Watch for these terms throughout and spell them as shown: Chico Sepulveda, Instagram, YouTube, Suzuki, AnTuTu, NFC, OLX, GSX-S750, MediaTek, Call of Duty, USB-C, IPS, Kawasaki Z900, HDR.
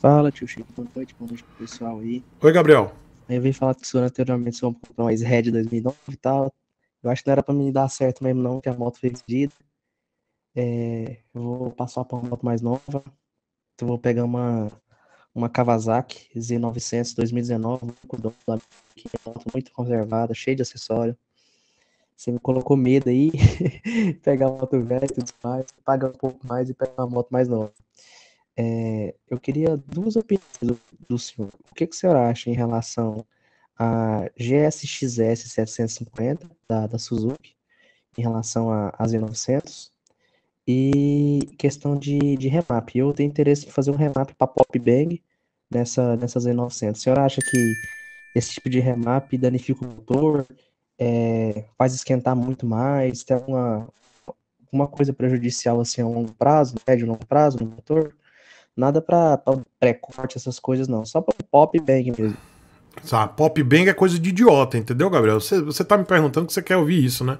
Fala, tio Chico, boa noite pro pessoal aí. Oi, Gabriel. Eu vim falar com o senhor anteriormente sobre uma S-Red 2009 e tal. Eu acho que não era pra me dar certo mesmo não, que a moto foi vendida. Eu vou passar pra uma moto mais nova. Então, eu vou pegar uma Kawasaki Z900 2019, muito conservada, cheia de acessório. Você me colocou medo aí, pegar uma moto velha e tudo mais, pagar um pouco mais e pegar uma moto mais nova. Eu queria duas opiniões do senhor. O que, que o senhor acha em relação a GSX-S750 da Suzuki, em relação a Z900, e questão de remap? Eu tenho interesse em fazer um remap para pop bang nessa Z900. O senhor acha que esse tipo de remap danifica o motor, faz esquentar muito mais, tem alguma coisa prejudicial assim, a longo prazo, médio e longo prazo no motor? Nada pra pré-corte, essas coisas, não. Só pra pop bang mesmo. Sabe, pop bang é coisa de idiota, entendeu, Gabriel? Você tá me perguntando que você quer ouvir isso, né?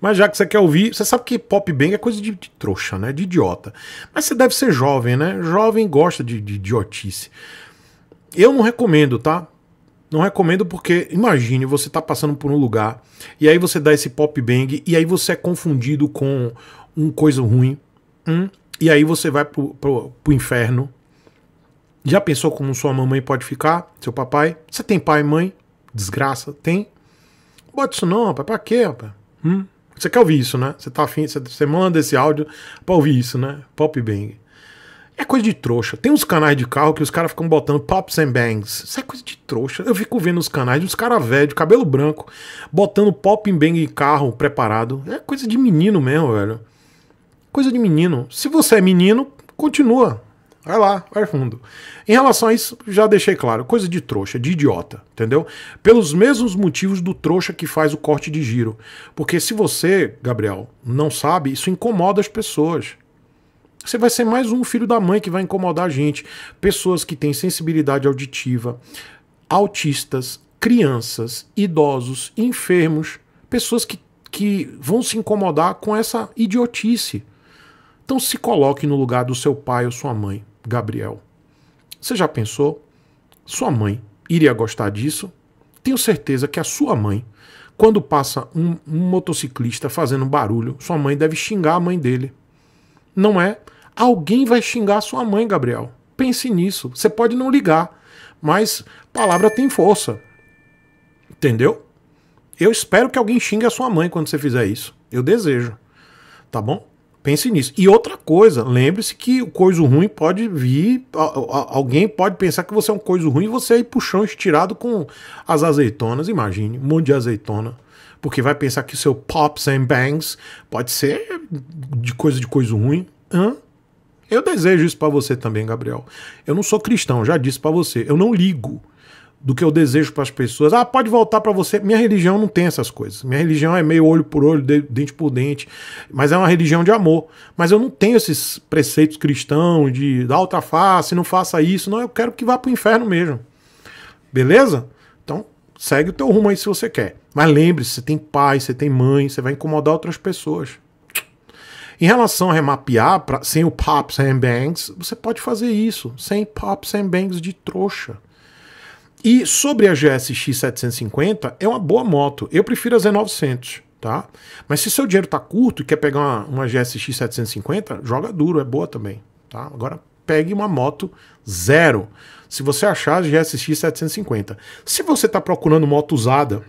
Mas já que você quer ouvir, você sabe que pop bang é coisa de trouxa, né? De idiota. Mas você deve ser jovem, né? Jovem gosta de idiotice. Eu não recomendo, tá? Não recomendo porque, imagine, você tá passando por um lugar e aí você dá esse pop bang e aí você é confundido com uma coisa ruim. E aí você vai pro inferno. Já pensou como sua mamãe pode ficar? Seu papai? Você tem pai e mãe? Desgraça? Tem? Bota isso não, rapaz. Pra quê, rapaz? Você quer ouvir isso, né? Você tá afim, você manda esse áudio pra ouvir isso, né? Pop bang. É coisa de trouxa. Tem uns canais de carro que os caras ficam botando pops and bangs. Isso é coisa de trouxa. Eu fico vendo os canais de uns caras velhos, cabelo branco, botando pop and bang em carro preparado. É coisa de menino mesmo, velho. Coisa de menino. Se você é menino, continua. Vai lá, vai fundo. Em relação a isso, já deixei claro. Coisa de trouxa, de idiota, entendeu? Pelos mesmos motivos do trouxa que faz o corte de giro. Porque se você, Gabriel, não sabe, isso incomoda as pessoas. Você vai ser mais um filho da mãe que vai incomodar a gente. Pessoas que têm sensibilidade auditiva, autistas, crianças, idosos, enfermos, pessoas que vão se incomodar com essa idiotice. Então se coloque no lugar do seu pai ou sua mãe, Gabriel. Você já pensou? Sua mãe iria gostar disso? Tenho certeza que a sua mãe, quando passa um motociclista fazendo barulho, sua mãe deve xingar a mãe dele. Não é? Alguém vai xingar a sua mãe, Gabriel. Pense nisso. Você pode não ligar, mas palavra tem força. Entendeu? Eu espero que alguém xingue a sua mãe quando você fizer isso. Eu desejo. Tá bom? Pense nisso. E outra coisa, lembre-se que o coisa ruim pode vir, alguém pode pensar que você é um coisa ruim e você aí pro chão estirado com as azeitonas, imagine, um monte de azeitona, porque vai pensar que o seu pops and bangs pode ser de coisa ruim. Eu desejo isso pra você também, Gabriel. Eu não sou cristão, já disse pra você, eu não ligo do que eu desejo para as pessoas. Ah, pode voltar para você. Minha religião não tem essas coisas. Minha religião é meio olho por olho, dente por dente, mas é uma religião de amor. Mas eu não tenho esses preceitos cristãos de dar outra face, não faça isso. Não, eu quero que vá para o inferno mesmo. Beleza? Então, segue o teu rumo aí se você quer. Mas lembre-se, você tem pai, você tem mãe, você vai incomodar outras pessoas. Em relação a remapear, sem o pops and bangs, você pode fazer isso, sem pops and bangs de trouxa. E sobre a GSX-750, é uma boa moto. Eu prefiro a Z900, tá? Mas se seu dinheiro tá curto e quer pegar uma GSX-750, joga duro, é boa também, tá? Agora pegue uma moto zero, se você achar a GSX-750. Se você tá procurando moto usada,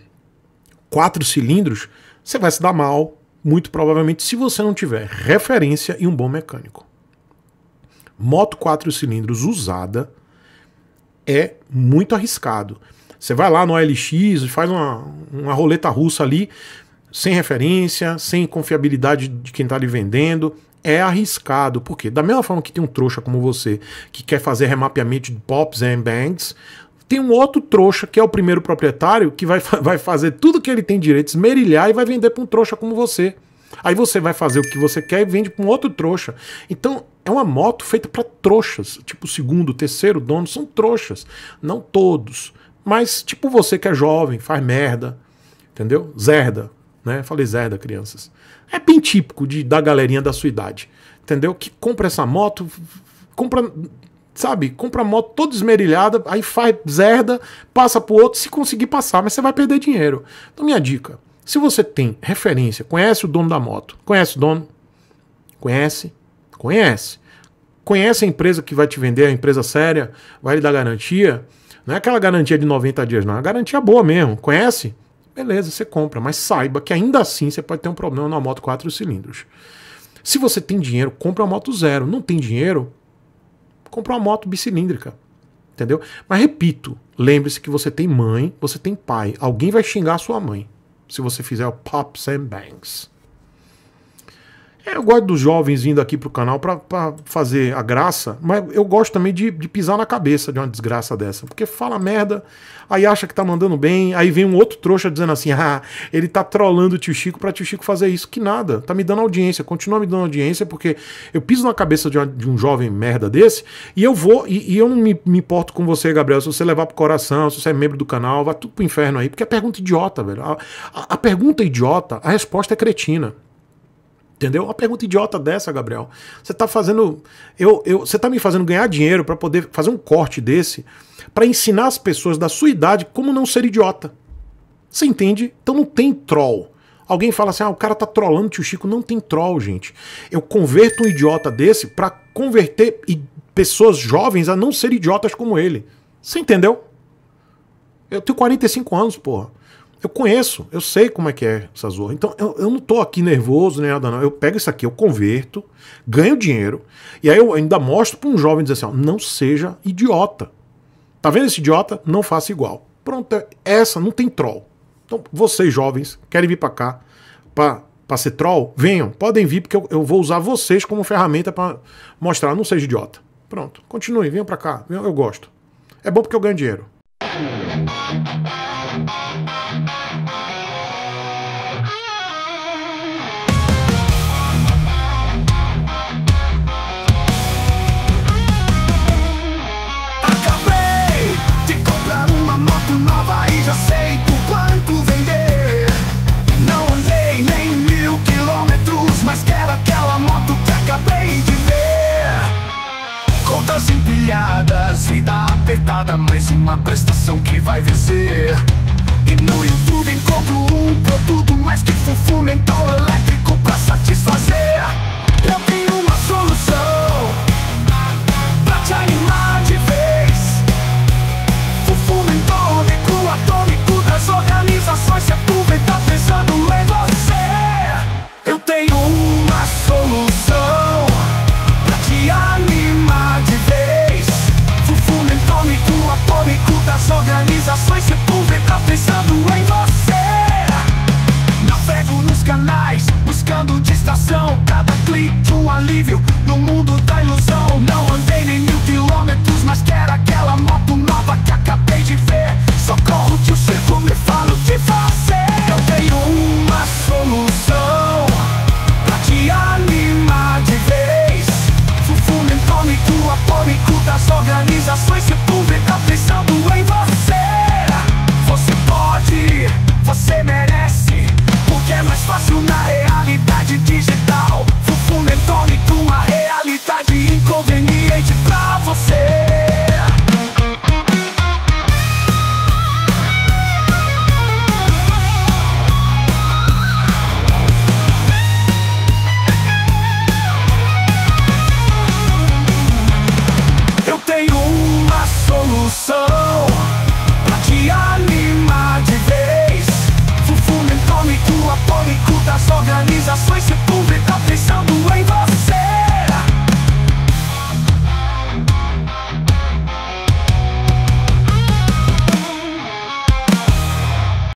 4 cilindros, você vai se dar mal, muito provavelmente, se você não tiver referência e um bom mecânico. Moto 4 cilindros usada é muito arriscado. Você vai lá no OLX e faz uma roleta russa ali, sem referência, sem confiabilidade de quem está lhe vendendo. É arriscado. Por quê? Da mesma forma que tem um trouxa como você que quer fazer remapeamento de pops and bangs, tem um outro trouxa que é o primeiro proprietário que vai fazer tudo que ele tem direito, esmerilhar e vai vender para um trouxa como você. Aí você vai fazer o que você quer e vende para um outro trouxa. Então é uma moto feita para trouxas. Tipo, o segundo, terceiro dono são trouxas. Não todos. Mas tipo você que é jovem, faz merda. Entendeu? Zerda. Né? Falei zerda, crianças. É bem típico da galerinha da sua idade. Entendeu? Que compra essa moto, compra sabe, compra moto toda esmerilhada, aí faz zerda, passa pro outro, se conseguir passar, mas você vai perder dinheiro. Então minha dica, se você tem referência, conhece o dono da moto, conhece o dono, conhece a empresa que vai te vender, a empresa séria, vai lhe dar garantia, não é aquela garantia de 90 dias, não, é uma garantia boa mesmo, conhece? Beleza, você compra, mas saiba que ainda assim você pode ter um problema numa moto 4 cilindros. Se você tem dinheiro, compra uma moto zero. Não tem dinheiro, compra uma moto bicilíndrica. Entendeu? Mas repito, lembre-se que você tem mãe, você tem pai. Alguém vai xingar a sua mãe se você fizer o Pops and Bangs. É, eu gosto dos jovens vindo aqui pro canal pra fazer a graça, mas eu gosto também de pisar na cabeça de uma desgraça dessa, porque fala merda, aí acha que tá mandando bem, aí vem um outro trouxa dizendo assim, ah, ele tá trolando o tio Chico pra tio Chico fazer isso, que nada, tá me dando audiência, continua me dando audiência, porque eu piso na cabeça de um jovem merda desse, e eu vou, e eu não me importo com você, Gabriel, se você levar pro coração, se você é membro do canal, vai tudo pro inferno aí, porque é pergunta idiota, velho, a pergunta é idiota, a resposta é cretina. Entendeu? Uma pergunta idiota dessa, Gabriel. Você tá fazendo. Você tá me fazendo ganhar dinheiro para poder fazer um corte desse para ensinar as pessoas da sua idade como não ser idiota. Você entende? Então não tem troll. Alguém fala assim, ah, o cara tá trollando tio Chico. Não tem troll, gente. Eu converto um idiota desse para converter pessoas jovens a não ser idiotas como ele. Você entendeu? Eu tenho 45 anos, porra. Eu conheço, eu sei como é que é essa zorra. Então eu não tô aqui nervoso nem nada não. Eu pego isso aqui, eu converto, ganho dinheiro, e aí eu ainda mostro para um jovem dizer assim, ó, não seja idiota. Tá vendo esse idiota? Não faça igual. Pronto, essa não tem troll. Então vocês jovens querem vir para cá para ser troll? Venham, podem vir porque eu vou usar vocês como ferramenta para mostrar, não seja idiota. Pronto, continue, venham para cá, eu gosto. É bom porque eu ganho dinheiro. Vida apertada, mais uma prestação que vai vencer. E no YouTube encontro um produto mais que fumo, mental elétrico pra satisfazer.